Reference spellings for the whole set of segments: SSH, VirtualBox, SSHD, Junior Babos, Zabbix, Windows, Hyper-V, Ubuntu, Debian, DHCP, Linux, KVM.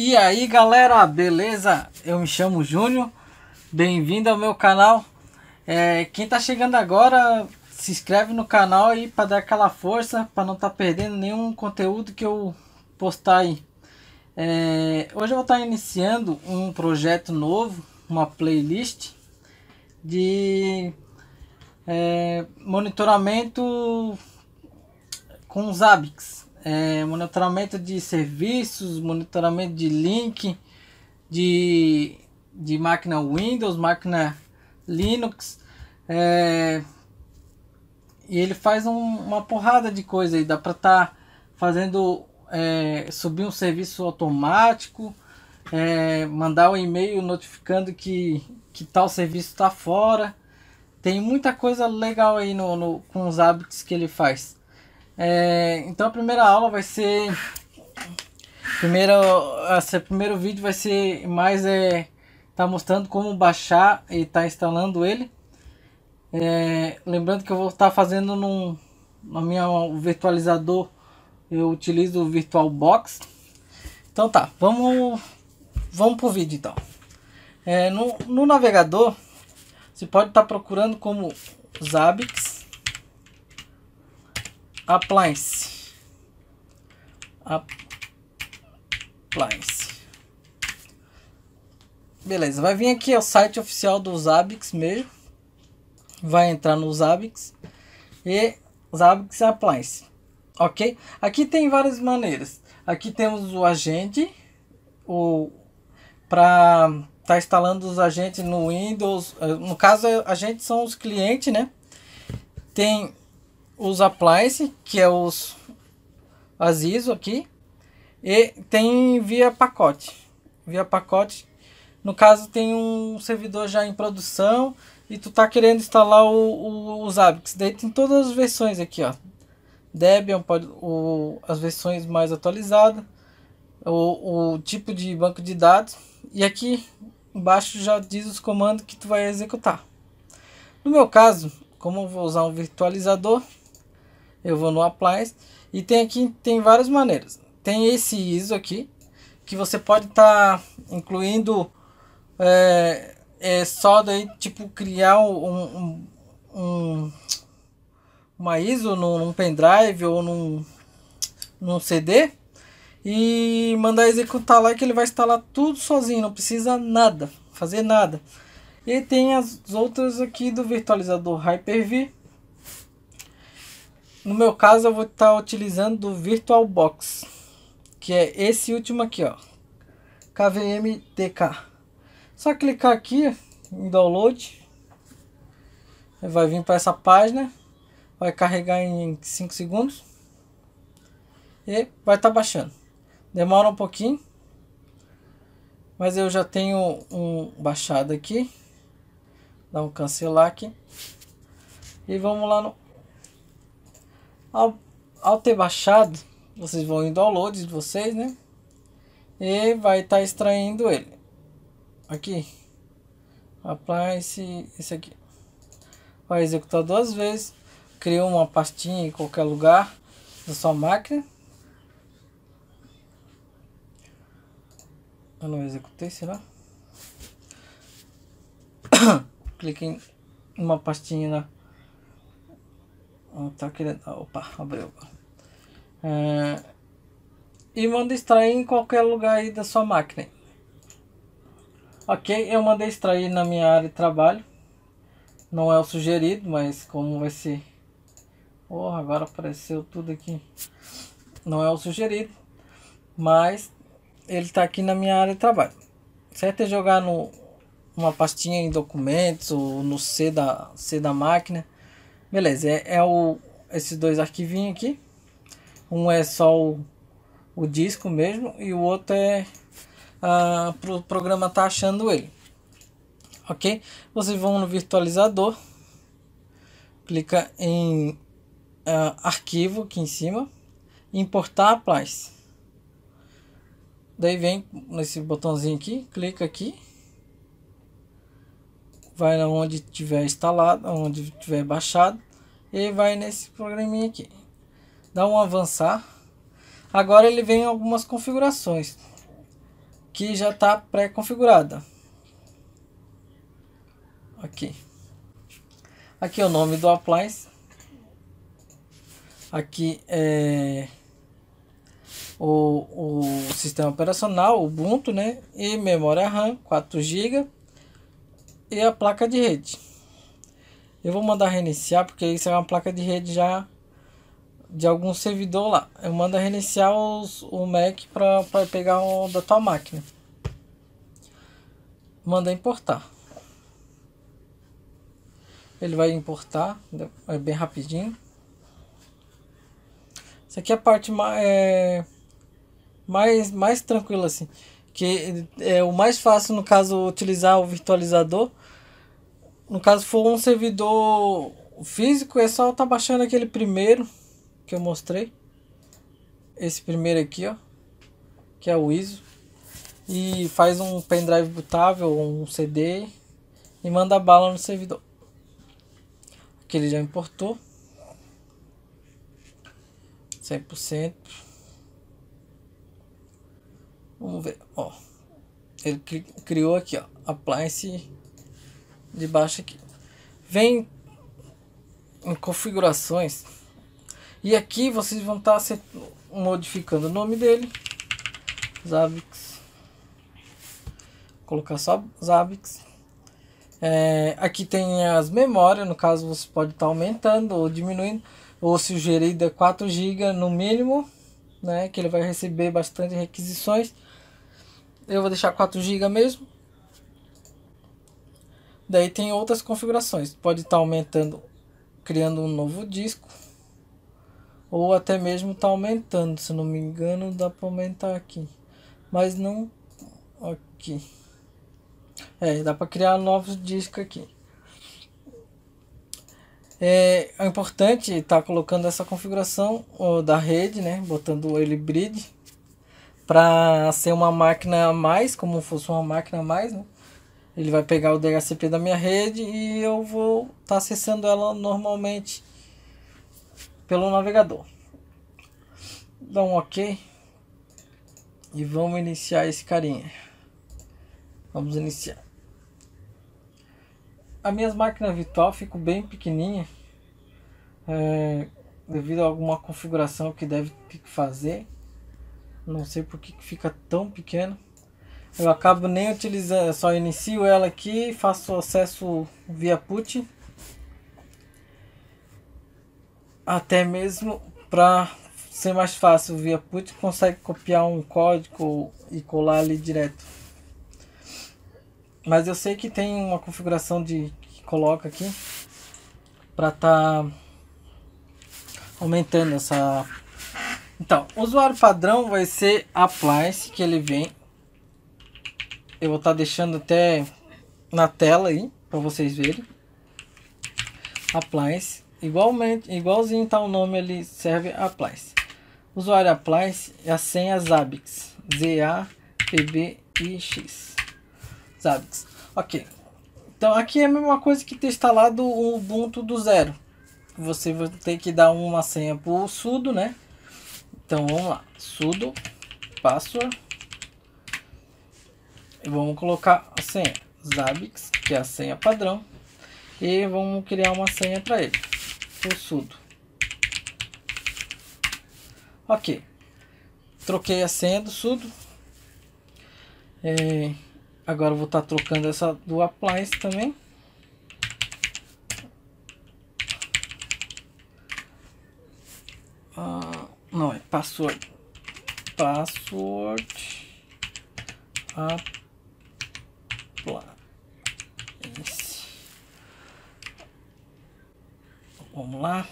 E aí galera, beleza? Eu me chamo Júnior, bem-vindo ao meu canal. Quem tá chegando agora, se inscreve no canal aí para dar aquela força, para não tá perdendo nenhum conteúdo que eu postar aí. Hoje eu vou estar iniciando um projeto novo, uma playlist de monitoramento com Zabbix. Monitoramento de serviços, monitoramento de link, de máquina Windows, máquina Linux, e ele faz uma porrada de coisa aí. Dá para estar fazendo, subir um serviço automático, mandar um e-mail notificando que tal serviço está fora. Tem muita coisa legal aí com os Zabbix que ele faz. Então a primeira aula vai ser, primeiro vídeo vai ser mais tá mostrando como baixar e tá instalando ele. Lembrando que eu vou estar fazendo no meu virtualizador, eu utilizo o VirtualBox. Então tá, vamos pro vídeo então. No navegador você pode estar procurando como Zabbix Appliance. Beleza, vai vir aqui o site oficial do Zabbix mesmo. Vai entrar no Zabbix e Zabbix Appliance. Ok? Aqui tem várias maneiras. Aqui temos o agente, para tá instalando os agentes no Windows. No caso, agentes são os clientes, né? Tem os appliance, que é as ISO aqui, e tem via pacote. No caso, tem um servidor já em produção e tu tá querendo instalar o Zabbix. Daí tem todas as versões aqui, ó, Debian, as versões mais atualizadas, o tipo de banco de dados, e aqui embaixo já diz os comandos que tu vai executar. No meu caso, como eu vou usar um virtualizador, eu vou no Appliance e tem várias maneiras. Tem esse ISO aqui, que você pode estar incluindo só daí, tipo, criar uma ISO num pendrive ou num CD e mandar executar lá, que ele vai instalar tudo sozinho, não precisa fazer nada. E tem as outras aqui do virtualizador Hyper-V. No meu caso, eu vou estar utilizando do VirtualBox, que é esse último aqui, ó, KVM TK. Só clicar aqui em download, vai vir para essa página, vai carregar em 5 segundos e vai estar baixando. Demora um pouquinho, mas eu já tenho um baixado aqui. Dá um cancelar aqui e vamos lá no... Ao ter baixado, vocês vão em downloads de vocês, né, e vai estar extraindo ele aqui. Aplicar esse aqui, vai executar duas vezes, cria uma pastinha em qualquer lugar da sua máquina. Eu não executei, será? Clique em uma pastinha lá. Tá querendo... Opa, abriu. E manda extrair em qualquer lugar aí da sua máquina. Ok, eu mandei extrair na minha área de trabalho. Não é o sugerido, mas como vai ser... agora apareceu tudo aqui. Não é o sugerido, mas ele está aqui na minha área de trabalho. Certo? É jogar numa pastinha em documentos ou no C da máquina. Beleza, esses dois arquivinhos aqui. Um é só o disco mesmo e o outro é pro programa tá achando ele. Ok? Vocês vão no virtualizador, clica em arquivo aqui em cima, importar appliance. Daí vem nesse botãozinho aqui, clica aqui. Vai onde tiver instalado, onde tiver baixado, e vai nesse programinha aqui. Dá um avançar. Agora ele vem algumas configurações. que já está pré-configurada. Aqui. Aqui é o nome do appliance. Aqui é o sistema operacional, Ubuntu, né? E memória RAM, 4 GB. E a placa de rede. Eu vou mandar reiniciar, porque isso é uma placa de rede já de algum servidor lá. Eu mando reiniciar o Mac para pegar da tua máquina. Manda importar. Ele vai importar, é bem rapidinho. Isso aqui é a parte mais tranquila, assim, que é o mais fácil no caso utilizar o virtualizador. No caso for um servidor físico, é só tá baixando aquele primeiro que eu mostrei, esse primeiro aqui, ó, que é o ISO, e faz um pendrive bootável, um CD, e manda bala no servidor. Aqui ele já importou 100%. Vamos ver, ó, ele criou aqui, ó, appliance de baixo aqui. Vem em configurações e aqui vocês vão estar modificando o nome dele, Zabbix. Colocar só Zabbix. Aqui tem as memórias, no caso você pode estar aumentando ou diminuindo, ou sugerir 4 GB no mínimo, né, que ele vai receber bastante requisições. Eu vou deixar 4 GB mesmo. Daí tem outras configurações, pode estar aumentando, criando um novo disco, ou até mesmo tá aumentando, se não me engano dá para aumentar aqui, mas não aqui. Dá para criar novos discos aqui. É importante estar colocando essa configuração da rede, né, botando ele bridge, para ser uma máquina a mais, como fosse uma máquina a mais, né? Ele vai pegar o DHCP da minha rede e eu vou estar acessando ela normalmente pelo navegador. Dá um OK. E vamos iniciar esse carinha. Vamos iniciar. As minhas máquinas virtual ficam bem pequenininha, devido a alguma configuração que deve fazer. Não sei por que fica tão pequena. Eu acabo nem utilizando, eu só inicio ela aqui, faço acesso via put, até mesmo para ser mais fácil via put, consegue copiar um código e colar ali direto. Mas eu sei que tem uma configuração que coloca aqui para tá aumentando essa. Então, o usuário padrão vai ser appliance, que ele vem. Eu vou estar deixando até na tela aí para vocês verem. Appliance, igualmente, igualzinho tá o nome ali, serve appliance. Usuário appliance e a senha Zabbix. Zabbix. Zabbix. OK. Então aqui é a mesma coisa que ter instalado o Ubuntu do zero. Você vai ter que dar uma senha pro sudo, né? Então vamos lá. Sudo password. Vamos colocar a senha Zabbix, que é a senha padrão, e vamos criar uma senha para ele, o sudo. OK, troquei a senha do sudo. Agora eu vou estar trocando essa do appliance também. Não é password, appliance. Vamos lá.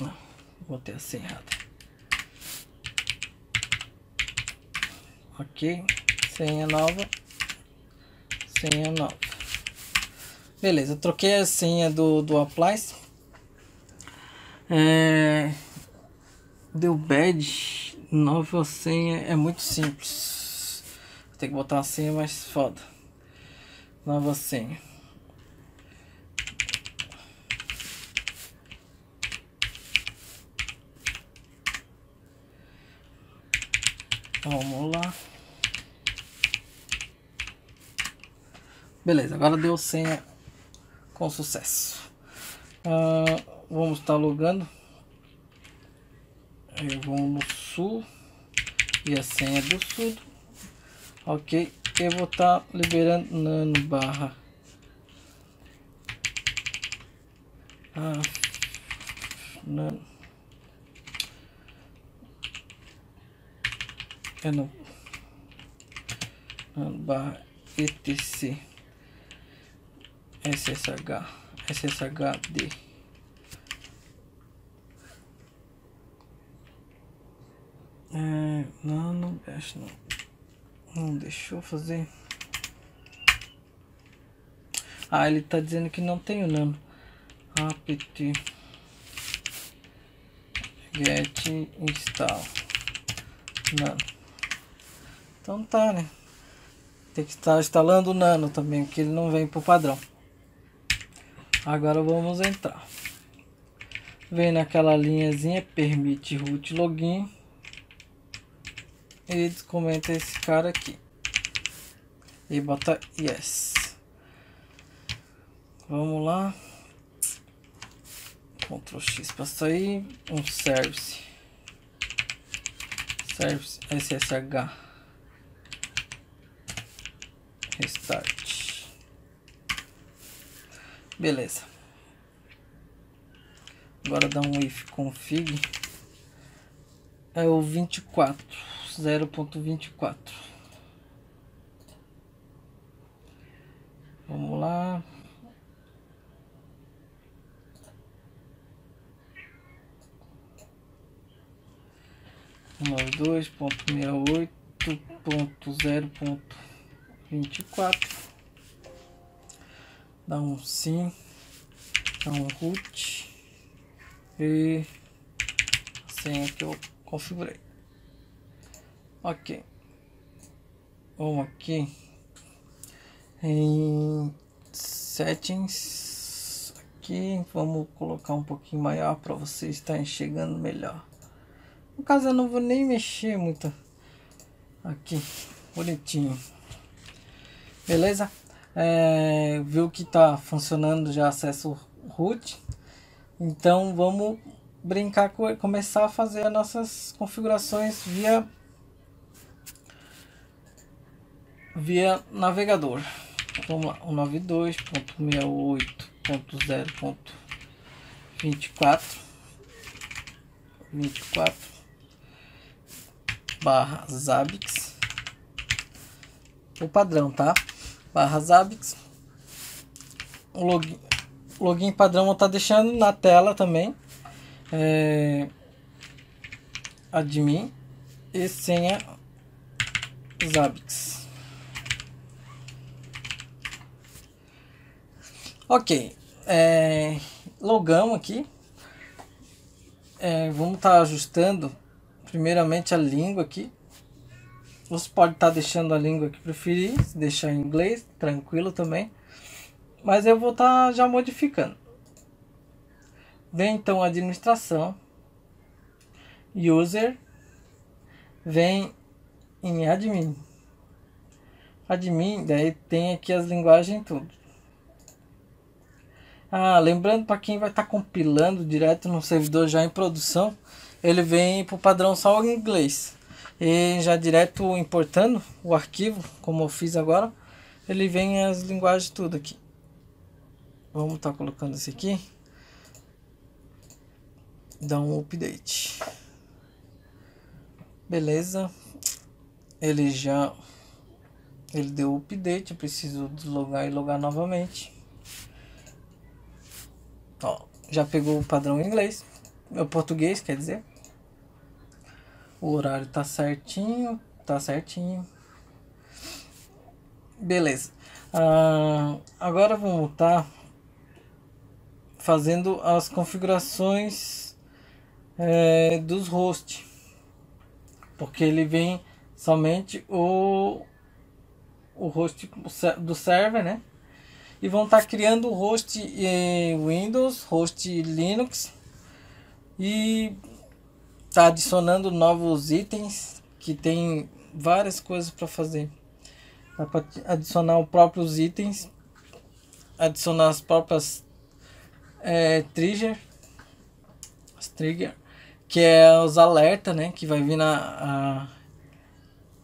Não, botei a senha errada. OK, senha nova. Beleza, eu troquei a senha do appliance. Deu bad. Nova senha é muito simples. Tem que botar uma senha mais foda. Nova senha. Vamos lá. Beleza, agora deu senha com sucesso. Vamos estar logando. Eu vou no sul e a senha do sul. Ok, eu vou estar liberando nano barra nano. É no barra etc SSHD. Não acho, não deixou fazer. Ele tá dizendo que não tem o nano. Apt get install nano. Então tá, né? Tem que estar instalando o nano também, que ele não vem por padrão. Agora vamos entrar. Vem naquela linhazinha, permite root login. E comenta esse cara aqui. E bota yes. Vamos lá. Ctrl X para sair. Um service. Service SSH. Restart. Beleza. Agora dá um if config. É o 24. 0.24. Vamos lá. (92.68.0.24). Dá um sim, dá um root e a senha que eu configurei. Ok, vamos aqui em settings. Aqui vamos colocar um pouquinho maior para vocês estarem chegando melhor. No caso, eu não vou nem mexer muito aqui, bonitinho. Beleza, viu que tá funcionando já acesso root. Então vamos brincar com, começar a fazer as nossas configurações via navegador. Vamos lá, 92.68.0.24 barra Zabbix, o padrão, tá? Barra Zabbix. O login padrão eu tá deixando na tela também. Admin e senha Zabbix. Ok, logamos aqui. Vamos estar ajustando primeiramente a língua aqui. Você pode estar deixando a língua que preferir, deixar em inglês, tranquilo também. Mas eu vou estar já modificando. Vem então administração, user, vem em admin. Admin, daí tem aqui as linguagens e tudo. Lembrando, para quem vai estar compilando direto no servidor já em produção, ele vem para o padrão só em inglês. E já direto importando o arquivo, como eu fiz agora, ele vem as linguagens tudo aqui. Vamos estar colocando esse aqui. Dá um update. Beleza. Ele deu update, eu preciso deslogar e logar novamente. Ó, já pegou o padrão em inglês, o português, quer dizer. O horário tá certinho, beleza. Agora vamos estar fazendo as configurações dos hosts, porque ele vem somente o host do server, né? E vão estar criando o host Windows, host Linux e tá adicionando novos itens, que tem várias coisas para fazer. Dá para adicionar os próprios itens, adicionar as próprias trigger, que é os alerta, né, que vai vir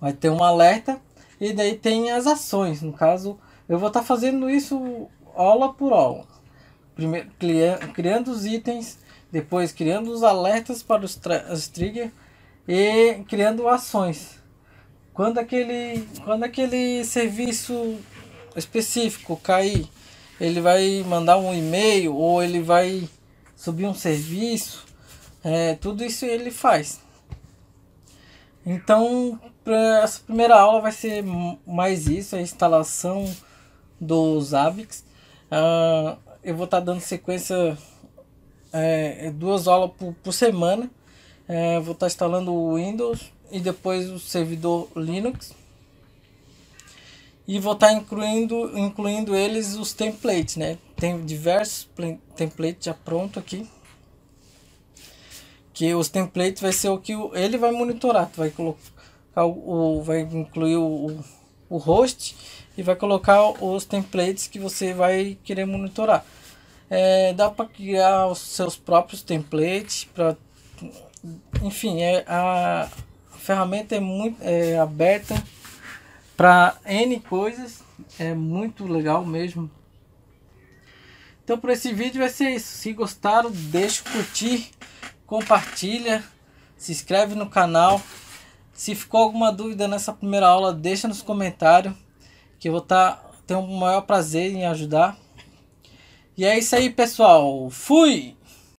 vai ter um alerta, e daí tem as ações. No caso, eu vou estar fazendo isso aula por aula, primeiro criando os itens, depois criando os alertas para os trigger e criando ações. Quando aquele serviço específico cair, ele vai mandar um e-mail ou ele vai subir um serviço, tudo isso ele faz. Então, para essa primeira aula vai ser mais isso, a instalação do Zabbix. Eu vou estar dando sequência, 2 aulas por semana. Vou estar instalando o Windows e depois o servidor Linux, e vou estar incluindo eles, os templates, né? Tem diversos templates já pronto aqui, que os templates vai ser o que ele vai monitorar. Tu vai colocar vai incluir o host e vai colocar os templates que você vai querer monitorar. Dá para criar os seus próprios templates, para enfim, a ferramenta é muito aberta para N coisas, é muito legal mesmo. Então, por esse vídeo vai ser isso. Se gostaram, deixa o curtir, compartilha, se inscreve no canal. Se ficou alguma dúvida nessa primeira aula, deixa nos comentários, que eu vou ter o maior prazer em ajudar. E é isso aí, pessoal. Fui!